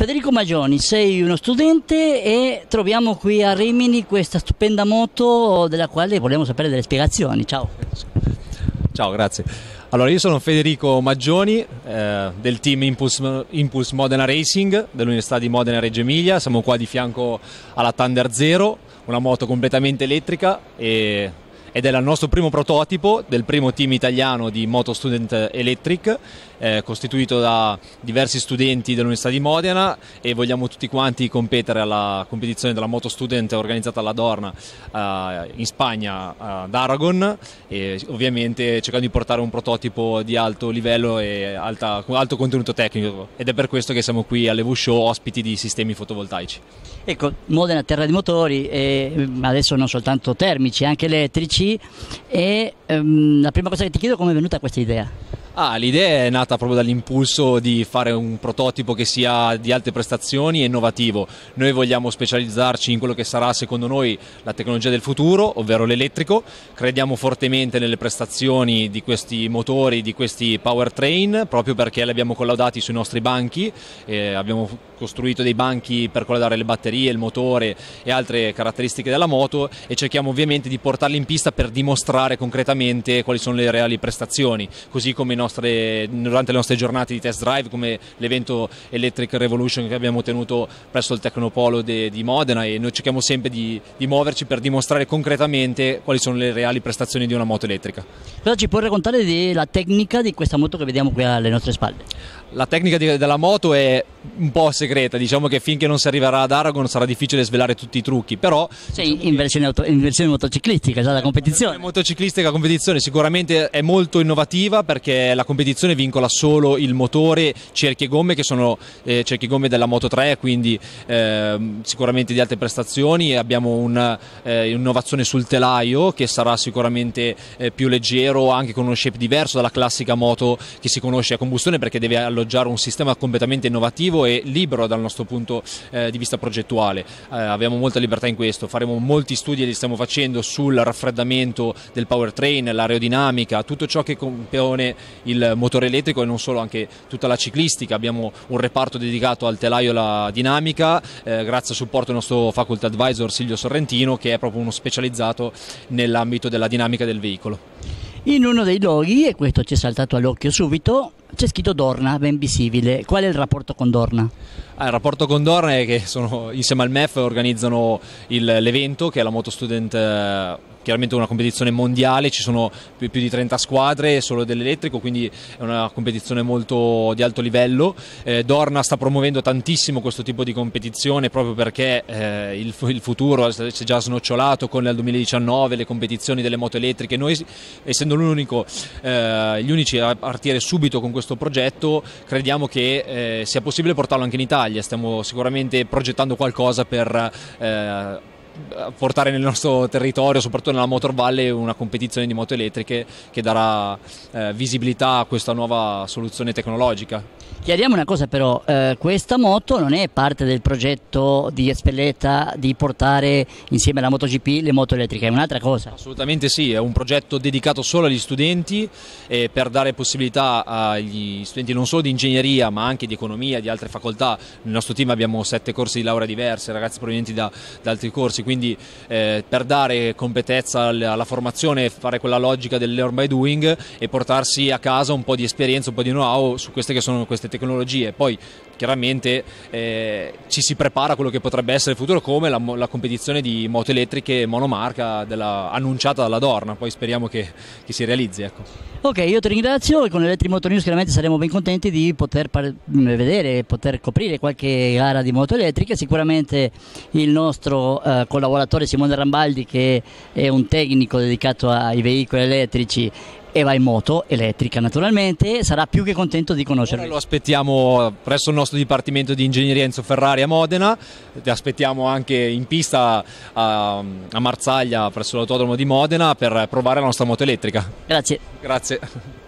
Federico Maggione, sei uno studente e troviamo qui a Rimini questa stupenda moto della quale vogliamo sapere delle spiegazioni. Ciao. Ciao, grazie. Allora, io sono Federico Maggione del team Impulse Modena Racing dell'Università di Modena Reggio Emilia. Siamo qua di fianco alla Thunder Zero, una moto completamente elettrica ed è il nostro primo prototipo del primo team italiano di Moto Student Electric, costituito da diversi studenti dell'Università di Modena, e vogliamo tutti quanti competere alla competizione della Moto Student organizzata alla Dorna in Spagna, ad Aragon, e ovviamente cercando di portare un prototipo di alto livello e alto contenuto tecnico, ed è per questo che siamo qui alle V Show ospiti di sistemi fotovoltaici. Ecco, Modena terra di motori, e adesso non soltanto termici, anche elettrici. E la prima cosa che ti chiedo è come è venuta questa idea? L'idea è nata proprio dall'impulso di fare un prototipo che sia di alte prestazioni e innovativo. Noi vogliamo specializzarci in quello che sarà secondo noi la tecnologia del futuro, ovvero l'elettrico. Crediamo fortemente nelle prestazioni di questi motori, di questi powertrain, proprio perché li abbiamo collaudati sui nostri banchi. Abbiamo costruito dei banchi per collaudare le batterie, il motore e altre caratteristiche della moto, e cerchiamo ovviamente di portarli in pista per dimostrare concretamente quali sono le reali prestazioni, così come durante le nostre giornate di test drive, come l'evento Electric Revolution che abbiamo tenuto presso il Tecnopolo di Modena, e noi cerchiamo sempre di muoverci per dimostrare concretamente quali sono le reali prestazioni di una moto elettrica. Cosa ci puoi raccontare della tecnica di questa moto che vediamo qui alle nostre spalle? La tecnica della moto è un po' segreta, diciamo che finché non si arriverà ad Aragon sarà difficile svelare tutti i trucchi, però in versione motociclistica, già la competizione. In motociclistica la competizione sicuramente è molto innovativa, perché la competizione vincola solo il motore, cerchi e gomme, che sono cerchi e gomme della Moto 3, quindi sicuramente di alte prestazioni. Abbiamo un'innovazione sul telaio che sarà sicuramente più leggero, anche con uno shape diverso dalla classica moto che si conosce a combustione, perché deve alloggiare un sistema completamente innovativo e libero dal nostro punto di vista progettuale. Abbiamo molta libertà in questo, faremo molti studi, li stiamo facendo, sul raffreddamento del powertrain, l'aerodinamica, tutto ciò che compone il motore elettrico, e non solo, anche tutta la ciclistica. Abbiamo un reparto dedicato al telaio e alla dinamica, grazie al supporto del nostro faculty advisor Silvio Sorrentino, che è proprio uno specializzato nell'ambito della dinamica del veicolo. In uno dei loghi, e questo ci è saltato all'occhio subito, c'è scritto Dorna, ben visibile. Qual è il rapporto con Dorna? Il rapporto con Dorna è che insieme al MEF organizzano l'evento, che è la Moto Student, chiaramente una competizione mondiale, ci sono più di 30 squadre solo dell'elettrico, quindi è una competizione molto di alto livello. Dorna sta promuovendo tantissimo questo tipo di competizione, proprio perché il futuro si è già snocciolato con il 2019, le competizioni delle moto elettriche. Noi, essendo gli unici a partire subito con questo progetto, crediamo che sia possibile portarlo anche in Italia. Stiamo sicuramente progettando qualcosa per portare nel nostro territorio, soprattutto nella Motor Valley, una competizione di moto elettriche che darà visibilità a questa nuova soluzione tecnologica. Chiariamo una cosa però, questa moto non è parte del progetto di Espeleta di portare insieme alla MotoGP le moto elettriche, è un'altra cosa? Assolutamente sì, è un progetto dedicato solo agli studenti, per dare possibilità agli studenti non solo di ingegneria ma anche di economia, di altre facoltà. Nel nostro team abbiamo 7 corsi di laurea diversi, ragazzi provenienti da altri corsi, quindi per dare completezza alla formazione, fare quella logica del learn by doing e portarsi a casa un po' di esperienza, un po' di know-how su queste che sono queste tecnologie. Poi chiaramente ci si prepara a quello che potrebbe essere il futuro, come la competizione di moto elettriche monomarca annunciata dalla Dorna. Poi speriamo che si realizzi, ecco. Ok, io ti ringrazio, e con Electric Motor News chiaramente saremo ben contenti di poter vedere, poter coprire qualche gara di moto elettriche. Sicuramente il nostro collaboratore Simone Rambaldi, che è un tecnico dedicato ai veicoli elettrici e va in moto elettrica naturalmente, sarà più che contento di conoscerlo. Lo aspettiamo presso il nostro dipartimento di ingegneria Enzo Ferrari a Modena, ti aspettiamo anche in pista a Marzaglia presso l'autodromo di Modena per provare la nostra moto elettrica. Grazie. Grazie.